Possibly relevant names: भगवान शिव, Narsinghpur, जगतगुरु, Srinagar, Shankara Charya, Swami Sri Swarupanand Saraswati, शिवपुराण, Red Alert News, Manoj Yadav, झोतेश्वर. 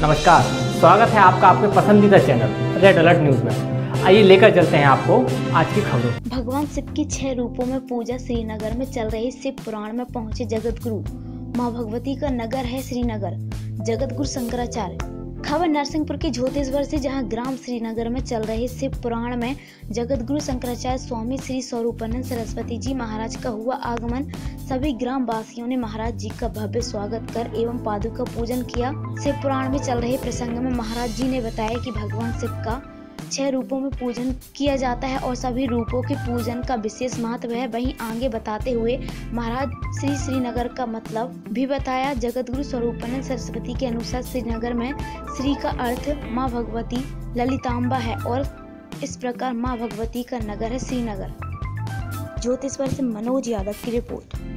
नमस्कार, स्वागत है आपका आपके पसंदीदा चैनल रेड अलर्ट न्यूज में। आइए लेकर चलते हैं आपको आज की खबरों। भगवान शिव के 6 रूपों में पूजा श्रीनगर में चल रही शिवपुराण में पहुंचे जगतगुरु। मां भगवती का नगर है श्रीनगर, जगतगुरु शंकराचार्य। खबर नरसिंहपुर के झोतेश्वर से, जहां ग्राम श्रीनगर में चल रहे शिवपुराण में जगतगुरु शंकराचार्य स्वामी श्री स्वरूपानंद सरस्वती जी महाराज का हुआ आगमन। सभी ग्राम वासियों ने महाराज जी का भव्य स्वागत कर एवं पादुका पूजन किया। शिवपुराण में चल रहे प्रसंग में महाराज जी ने बताया कि भगवान शिव का 6 रूपों में पूजन किया जाता है और सभी रूपों के पूजन का विशेष महत्व है। वहीं आगे बताते हुए महाराज श्री श्रीनगर का मतलब भी बताया। जगतगुरु स्वरूपानंद सरस्वती के अनुसार श्रीनगर में श्री का अर्थ माँ भगवती ललिताम्बा है और इस प्रकार माँ भगवती का नगर है श्रीनगर। ज्योतिषवर से मनोज यादव की रिपोर्ट।